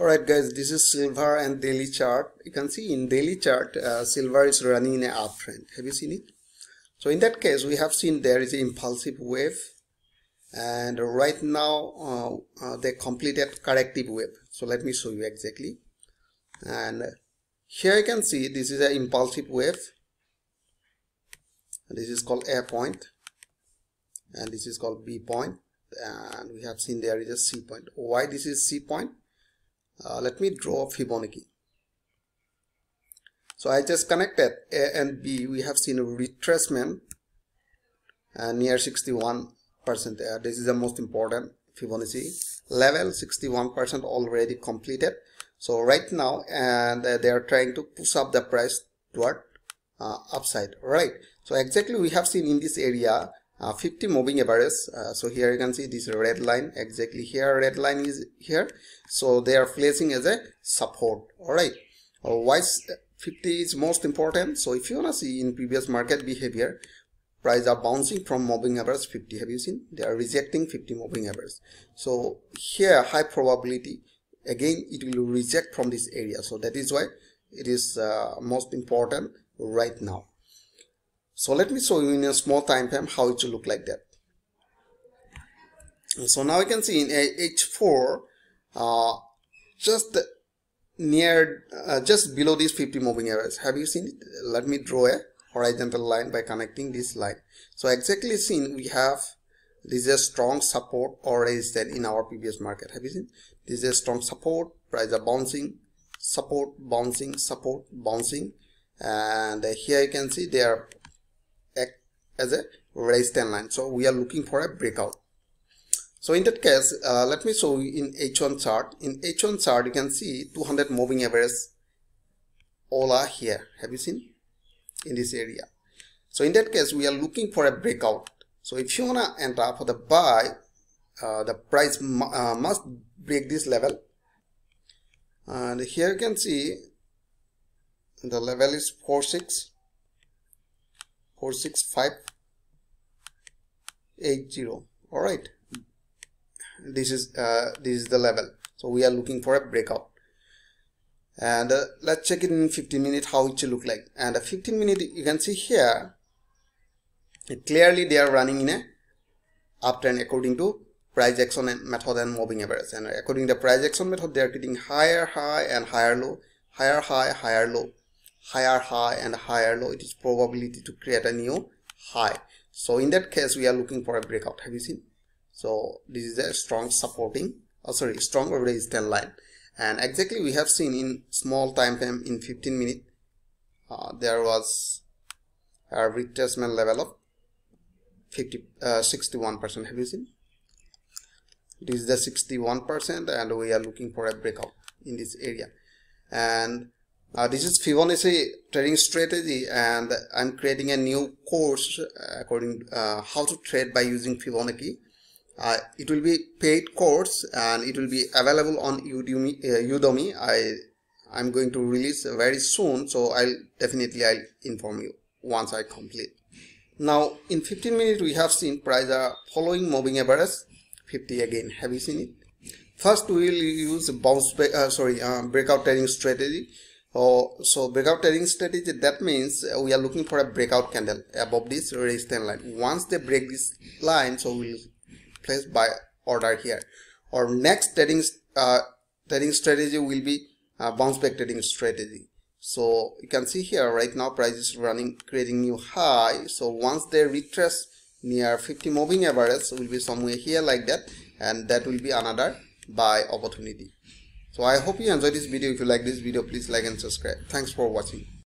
Alright guys, this is silver and daily chart. You can see in daily chart, silver is running in an uptrend. Have you seen it? So in that case, we have seen there is an impulsive wave, and right now they completed corrective wave. So let me show you exactly. And here you can see this is an impulsive wave. This is called A point, and this is called B point, and we have seen there is a C point. Why this is C point? Let me draw Fibonacci. So I just connected A and B. We have seen a retracement near 61%. This is the most important Fibonacci level, 61% already completed. So right now, and they are trying to push up the price toward upside, right? So exactly we have seen in this area 50 moving average. So here you can see this red line, exactly here red line is here. So they are placing as a support, all right? Why 50 is most important? So if you want to see in previous market behavior, price are bouncing from moving average 50. Have you seen? They are rejecting 50 moving average. So here high probability again it will reject from this area. So that is why it is most important right now. So let me show you in a small time frame how it should look like that. So now you can see in H4 just near just below this 50 moving average. Have you seen it? Let me draw a horizontal line by connecting this line. So exactly seen we have this is a strong support or resistance in our previous market. Have you seen? This is a strong support, price are bouncing, support, bouncing, support, bouncing. And here you can see they are act as a resistance line. So we are looking for a breakout. So in that case, let me show you in H1 chart. In H1 chart, you can see 200 moving average all are here. Have you seen? In this area. So in that case, we are looking for a breakout. So if you wanna enter for the buy, the price must break this level. And here you can see the level is 46580. All right, this is the level. So we are looking for a breakout. And let's check it in 15 minutes how it should look like. And 15 minutes you can see here clearly they are running in a uptrend according to price action and method and moving average. And according to the price action method, they are getting higher high and higher low, higher high, higher low, higher high and higher low. It is probability to create a new high. So in that case we are looking for a breakout. Have you seen? So this is a strong supporting, strong resistance line. And exactly we have seen in small time frame in 15 minutes there was a retracement level of 61%. Have you seen? This is the 61%, and we are looking for a breakout in this area. And this is Fibonacci trading strategy, and I'm creating a new course according how to trade by using Fibonacci. It will be paid course, and it will be available on Udemy. I'm going to release very soon, so I'll definitely inform you once I complete. Now in 15 minutes we have seen price are following moving average 50 again. Have you seen it? First we will use breakout trading strategy. So breakout trading strategy, that means we are looking for a breakout candle above this resistance line. Once they break this line, so we'll place buy order here. Or next trading strategy will be bounce back trading strategy. So you can see here right now price is running, creating new high. So once they retrace near 50 moving average will be somewhere here like that, and that will be another buy opportunity. So I hope you enjoyed this video. If you like this video, please like and subscribe. Thanks for watching.